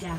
Down.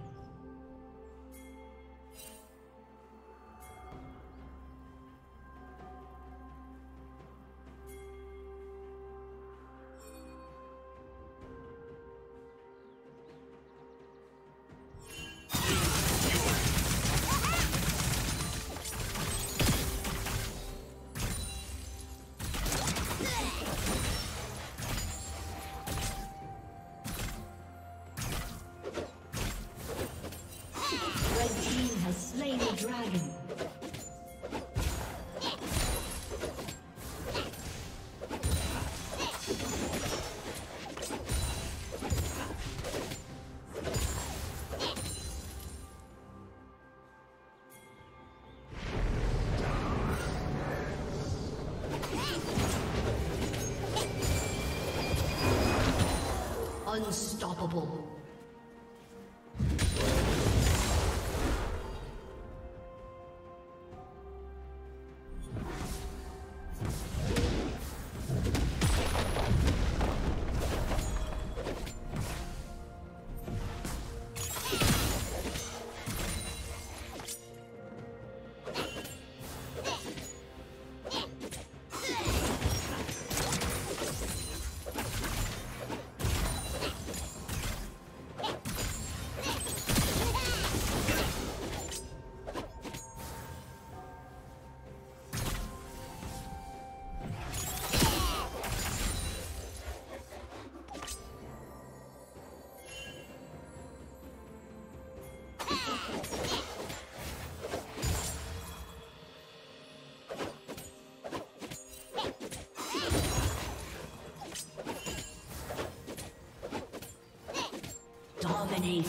Unstoppable. Dominating.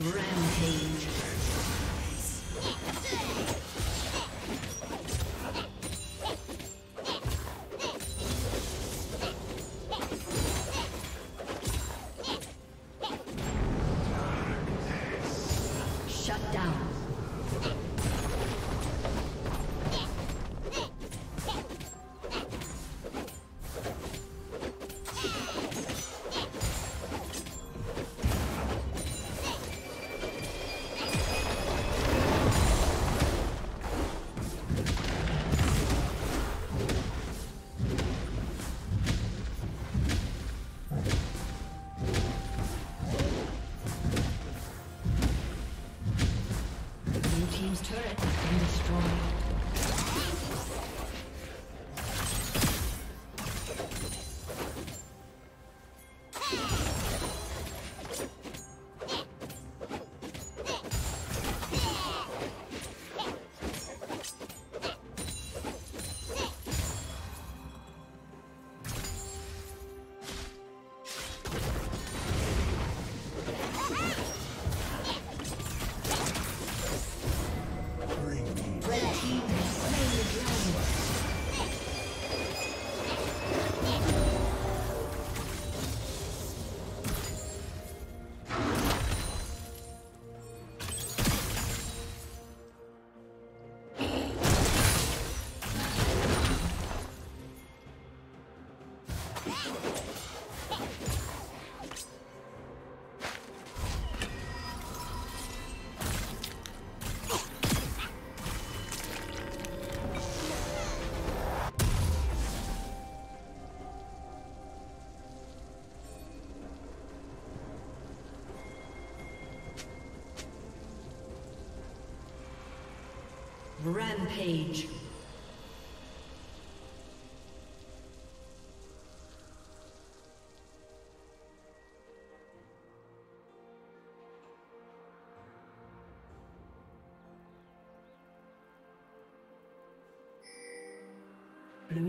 Rampage. down. Rampage. Blue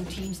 Blue team's